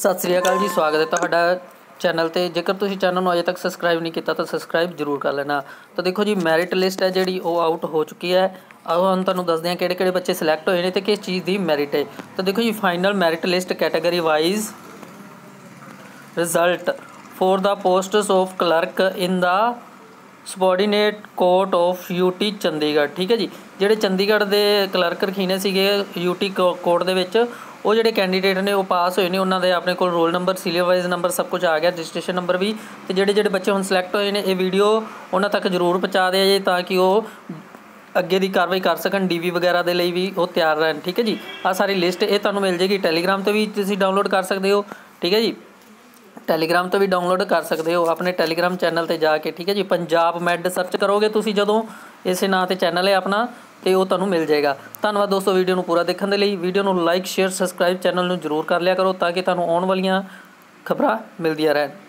सत श्री अकाल जी, स्वागत है तुहाडा चैनल ते। जेकर तुसीं चैनल नूं अजे तक सबसक्राइब नहीं किया तो सबसक्राइब जरूर कर लेना। तो देखो जी, मैरिट लिस्ट है जिहड़ी वो आउट हो चुकी है। आओ हम तुहानूं दसदे हां किहड़े-किहड़े बच्चे सिलैक्ट होए ने ते किस चीज़ की मैरिट है। तो देखो जी, final merit list category wise result for the posts of clerk in the subordinate court of UT Chandigarh. ठीक है जी, जिहड़े चंडीगढ़ के क्लर्क रखीने सीगे यूटी कोर्ट दे विच, वो जिहड़े कैंडीडेट ने वो पास होए ने, उन्हां दे अपने कोल roll number, serial wise number सब कुछ आ गया, रजिस्ट्रेशन नंबर भी। तो जिहड़े जिहड़े बच्चे हुण सिलेक्ट होए ने, ये वीडियो उन्हां तक जरूर पहुँचा दिया जी, ताकि वो अगे की कार्रवाई कर सकन, डीवी वगैरह के लिए भी वो तैयार रहन। ठीक है जी, आ सारी लिस्ट ये तुहानूं मिल जाएगी, टैलीग्राम तो भी तुसीं डाउनलोड कर सकते हो। ठीक है जी, टैलीग्राम तो भी डाउनलोड कर सकते हो अपने टैलीग्राम चैनल ते जाके। ठीक है जी, पंजाब मैड सर्च करोगे तुसीं जदों, इसे नां ते चैनल है अपना, तो वो तुहानूं मिल जाएगा। धन्नवाद दोस्तों वीडियो नूं पूरा देखण दे लई। वीडियो नूं लाइक, शेयर, सबसक्राइब चैनल नूं जरूर कर लिया करो, ताकि तुहानूं आउण वालीआं खबरां मिलदियां रहण।